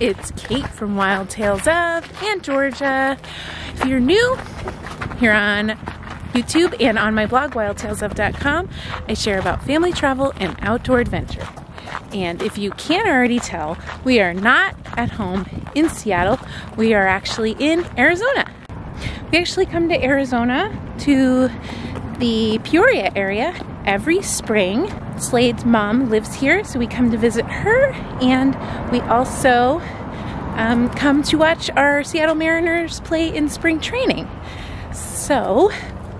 It's Kate from Wild Tales of and Georgia. If you're new here on YouTube and on my blog, wildtalesof.com, I share about family travel and outdoor adventure. And if you can't already tell, we are not at home in Seattle. We are actually in Arizona. We actually come to Arizona to the Peoria area every spring. Slade's mom lives here, so we come to visit her, and we also come to watch our Seattle Mariners play in spring training. So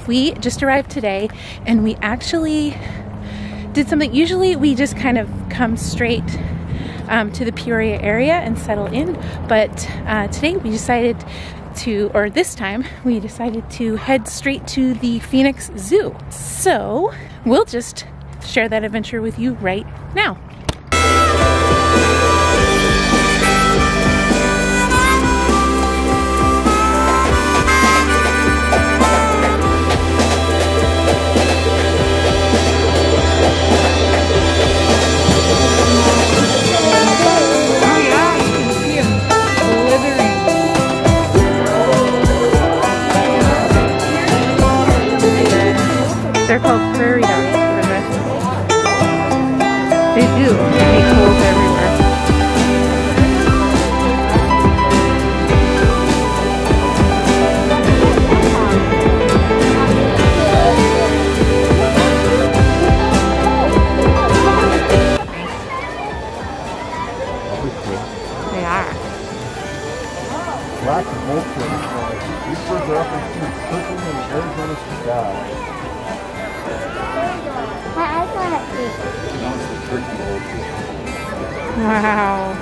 we just arrived today, and we actually did something. Usually we just kind of come straight to the Peoria area and settle in, but today we decided to, or this time we decided to head straight to the Phoenix Zoo. So we'll just share that adventure with you right now. They're called prairie dogs for the rest of them. They do make holes everywhere. They are. Lots of vultures. These birds are up in Purple and Arizona sky. Wow.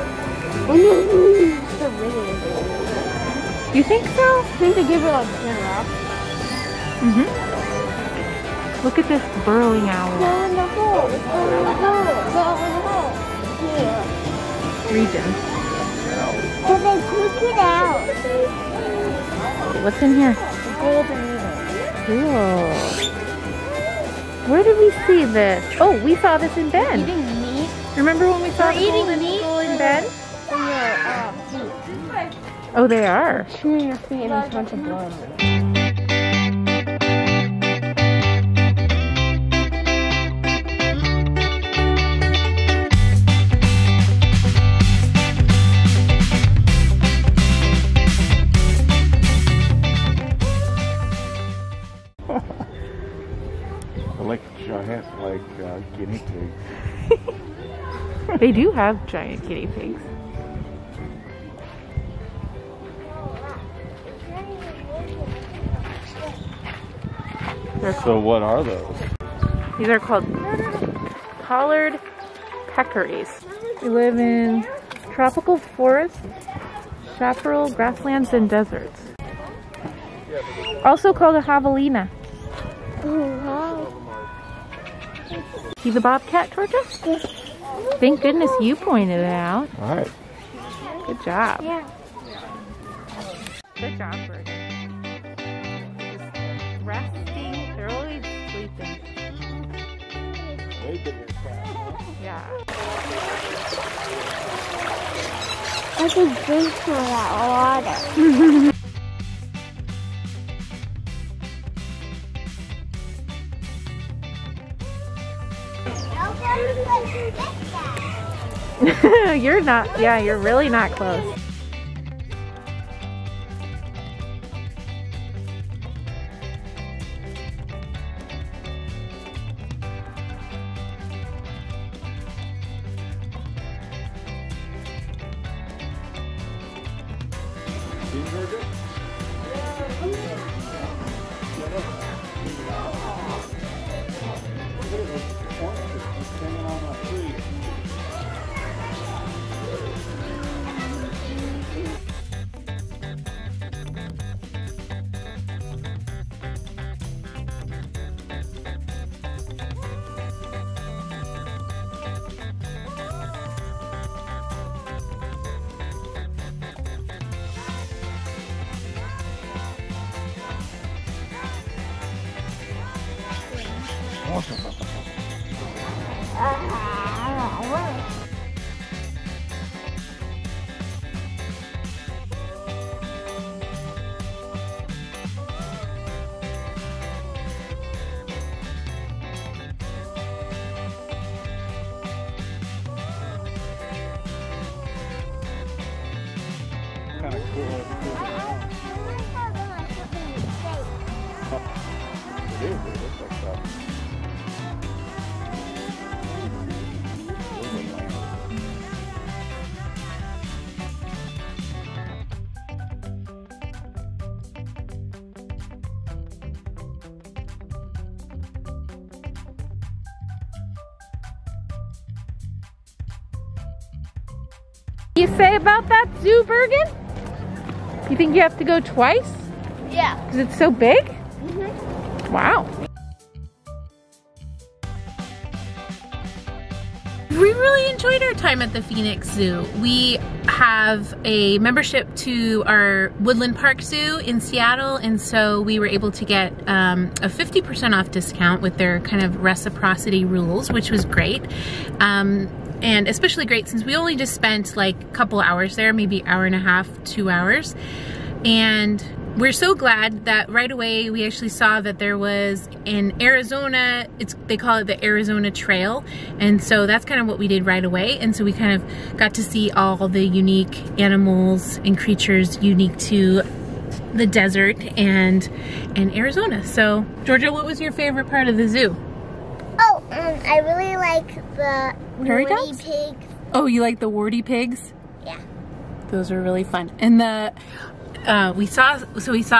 You think so? I think they give it like dinner. Mhm. Look at this burrowing owl. Go in the hole. Go in the hole. Go in the hole. Here. Region. Can they cook it out? What's in here? A golden eagle. Cool. Where did we see this? Oh, we saw this in Ben. Eating meat. Remember when we saw the golden eagle in Ben? Oh, they are. Chew your feet and there's a bunch of blood. Guinea pigs. They do have giant guinea pigs. So what are those? These are called collared peccaries. They live in tropical forests, chaparral grasslands, and deserts. Also called a javelina. Oh, wow. See the bobcat, Georgia? Thank goodness you pointed it out. All right. Good job. Yeah. Good job, Georgia. Just resting, thoroughly sleeping. Yeah. I could drink from that water. You're not, yeah, you're really not close. do. They look like What do you say about that zoo, Bergen? You think you have to go twice? Yeah. Because it's so big? Mm-hmm. Wow. We really enjoyed our time at the Phoenix Zoo. We have a membership to our Woodland Park Zoo in Seattle, and so we were able to get a 50% off discount with their kind of reciprocity rules, which was great. And especially great since we only just spent like a couple hours there, maybe hour and a half, 2 hours. And we're so glad that right away we actually saw that there was in Arizona, they call it the Arizona Trail. And so that's kind of what we did right away. And so we kind of got to see all the unique animals and creatures unique to the desert and Arizona. So, Georgia, what was your favorite part of the zoo? Oh, I really like the warty pigs. Oh, you like the warty pigs? Yeah. Those are really fun. And the we saw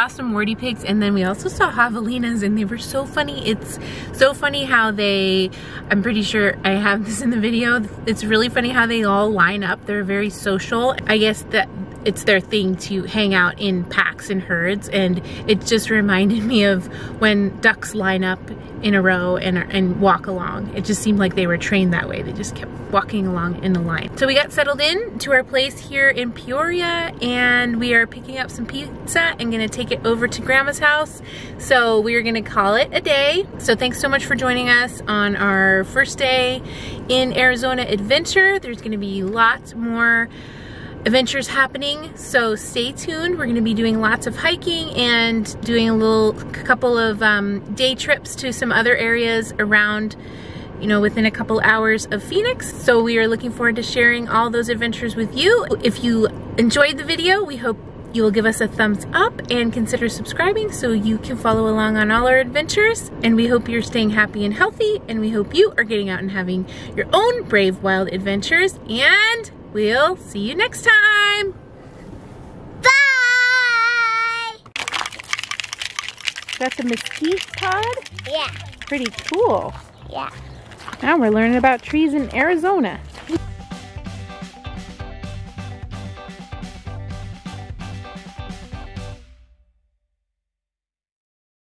some warty pigs, and then we also saw javelinas, and they were so funny. It's so funny how they, I'm pretty sure I have this in the video, it's really funny how they all line up. They're very social. I guess that it's their thing to hang out in packs and herds, and it just reminded me of when ducks line up in a row and walk along. It just seemed like they were trained that way. They just kept walking along in the line. So we got settled in to our place here in Peoria, and we are picking up some pizza and gonna take it over to Grandma's house. So we're gonna call it a day. So thanks so much for joining us on our first day in Arizona adventure. There's gonna be lots more adventures happening, so stay tuned. We're gonna be doing lots of hiking and doing a couple of day trips to some other areas around, you know, within a couple hours of Phoenix. So we are looking forward to sharing all those adventures with you. If you enjoyed the video, we hope you will give us a thumbs up and consider subscribing so you can follow along on all our adventures. And we hope you're staying happy and healthy, and we hope you are getting out and having your own brave wild adventures, and we'll see you next time. Bye! That's a mesquite pod? Yeah. Pretty cool. Yeah. Now we're learning about trees in Arizona.